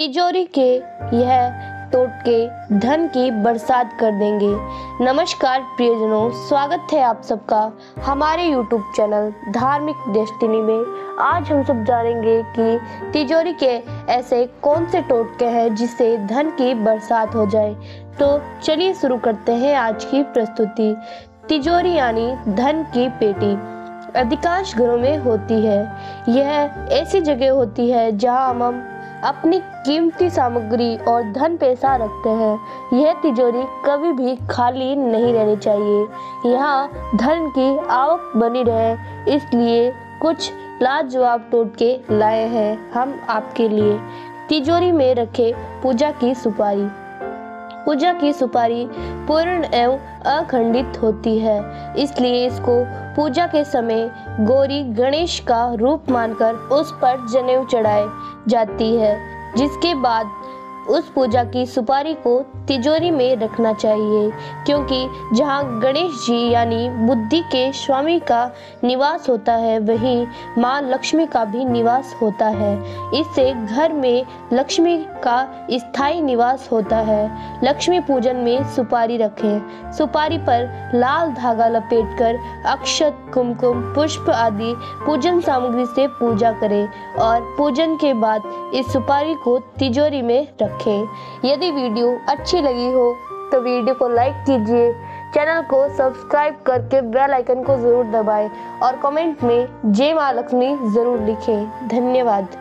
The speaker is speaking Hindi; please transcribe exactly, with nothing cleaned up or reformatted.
तिजोरी के यह टोटके धन की बरसात कर देंगे। नमस्कार प्रियजनों, स्वागत है आप सबका हमारे यूट्यूब चैनल धार्मिक डेस्टिनी में। आज हम सब जानेंगे कि तिजोरी के ऐसे कौन से टोटके हैं जिससे धन की बरसात हो जाए। तो चलिए शुरू करते हैं आज की प्रस्तुति। तिजोरी यानी धन की पेटी अधिकांश घरों में होती है। यह ऐसी जगह होती है जहां हम अपनी कीमती सामग्री और धन पैसा रखते हैं। यह तिजोरी कभी भी खाली नहीं रहनी चाहिए। यहाँ धन की आवक बनी रहे, इसलिए कुछ लाजवाब टोटके लाए हैं हम आपके लिए। तिजोरी में रखे पूजा की सुपारी। पूजा की सुपारी पूर्ण एवं अखंडित होती है, इसलिए इसको पूजा के समय गौरी गणेश का रूप मानकर उस पर जनेऊ चढ़ाए जाती है। जिसके बाद उस पूजा की सुपारी को तिजोरी में रखना चाहिए, क्योंकि जहां गणेश जी यानी बुद्धि के स्वामी का निवास होता है, वहीं मां लक्ष्मी का भी निवास होता है। इससे घर में लक्ष्मी का स्थायी निवास होता है। लक्ष्मी पूजन में सुपारी रखें। सुपारी पर लाल धागा लपेटकर अक्षत, कुमकुम, पुष्प आदि पूजन सामग्री से पूजा करें और पूजन के बाद इस सुपारी को तिजोरी में रखें। यदि वीडियो अच्छी लगी हो तो वीडियो को लाइक कीजिए, चैनल को सब्सक्राइब करके बेल आइकन को जरूर दबाएं और कमेंट में जय मां लक्ष्मी जरूर लिखें। धन्यवाद।